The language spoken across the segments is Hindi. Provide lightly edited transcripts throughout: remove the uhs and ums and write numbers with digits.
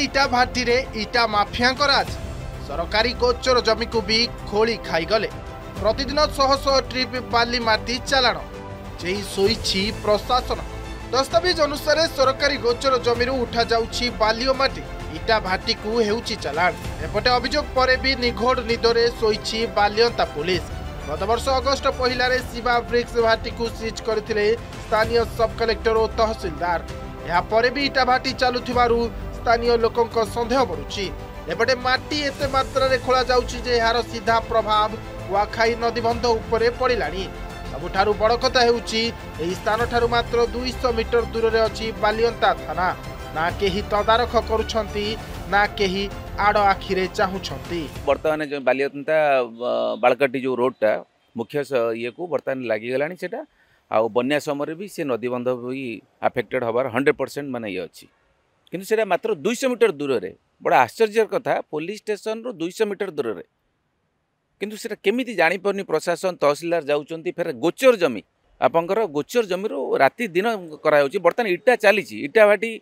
नवीन इटा भाटी रे इटा माफिया राज सरकारी गोचर जमी को भी खोली खाईगले। प्रतिदिन शह शह ट्रिप बाली मारती चालाण जे सोई प्रशासन। दस्तावेज अनुसार सरकारी गोचर जमी उठा जाउछि बाली ओ माटी, इटा भाटी को हेउछि चालाण। एपटे अभियोग पर भी निघोड़ निदरे सोई बालियंता पुलिस। गत वर्ष अगस्ट पहलारे सीमा ब्रिक्स भाटी को सीज करथिले स्थानीय सब कलेक्टर और तहसीलदार। यहाँ पर भी इटा भाटी चालुथिबारु स्थानीय लोकंक संदेह बढ़ुछि। एपटे माटी एते मात्रा खोला जाउछि जे यार सीधा प्रभाव वाखाई नदी बंध उपरे पड़िलाणी। सबुठारु बड़ कथा हेउछि एही स्थान ठारु मात्र 200 मीटर दूर रे अछि बालियंता थाना। ना केही तदारख करूछंती ना केही आड़ आखिरे चाहूछंती। बर्तमान जो बालियंता बालकाटी जो रोडटा मुख्य ये को बर्तमान लगिगलानी सेटा आ बन्या समय भी से नदी बंध भी आफेक्टेड हबार 100% माने ये अच्छी किंतु सेटा मात्र 200 मीटर दूर रे। बड़ा आश्चर्य कथा पुलिस स्टेशन रो 200 मीटर दूर रे किंतु सेटा केमिति जानि परनी प्रशासन तहसीलदार जाउचंती। फेर गोचर जमी आपंकर गोचर जमी रो राति दिन कराय होची। बर्तमान इटा चालीची इटा भाटी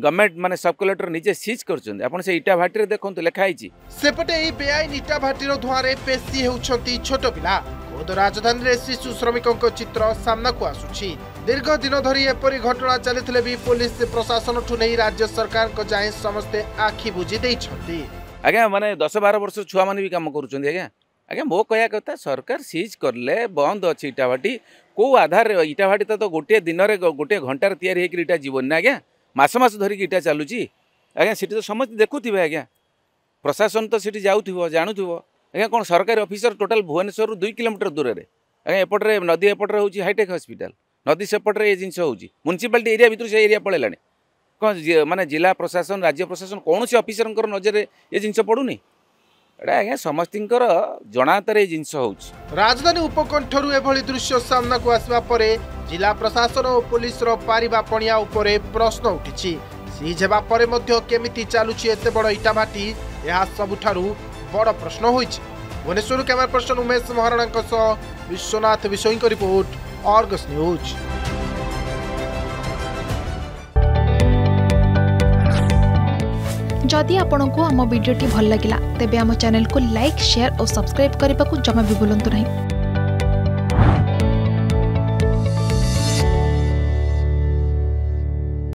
गवर्नमेंट माने सब कलेक्टर निजे सीज करछन। आपण से इटा भाटी रे देखंतु लेखाइची। सेपटे एई बेआईन इटा भाटी रो धुआरे पेसी हेउछंती छोटो पिला। खोद राजधानी रे शिशु श्रमिकक चित्र सामना को आसुची। दीर्घ दिन धरी एपरि घटना चलिथिले भी पुलिस प्रशासन ठु नै राज्य सरकार को जाय समस्त आखि बुझी दैछंती। आज्ञा माने 10-12 वर्ष छुआ माने भी काम करूछंती। आज्ञा आज्ञा मो कहया कथा सरकार सीज करले बंद अच्छी इटा भाटी को आधार रे। इटा भाटी तो गोटे दिन रे गोटे घंटा रे तयारी हेकि इटा जीवन ना आज्ञा मस मस धरिक इटा चलुची। आज्ञा सीटी तो समस्त देखुवे। आज्ञा प्रशासन तो सीटी जाऊ जानुथ। आज्ञा कौन सरकारी ऑफिसर टोटाल भुवनेश्वर 2 किलोमीटर दूर रे। आज्ञा एपटे नदी एपटे हूँ हाईटेक हॉस्पिटल नदी सेपटे ये जिनस हूँ म्यूनिसिपालिटी एरिया भितर से एरिया पलैला कौन मानने जिला प्रशासन राज्य प्रशासन कौन से अफिसर नजर ये जिनस पड़ूनी। आज्ञा समस्त जनातर ये जिनस हूँ। राजधानी उपकंठरू एभली दृश्य सामना को आसवा परे जिला प्रशासन और पुलिस पारिबा पणिया उपरे प्रश्न उठी। सीझेबा परे मध्य केमिति चालुची एते बड़ इटा भाटी, यह सबुठारु बड़ प्रश्न होइछ। भुवनेश्वर कैमरा पर्सन उमेश महाराणांक सह विश्वनाथ विशोई को रिपोर्ट, आर्गस न्यूज। जदि आपंक आम भिडी भल लगा तेब आम चैनल को लाइक, शेयर और सब्सक्राइब करने को जमा भी भूलु नहीं।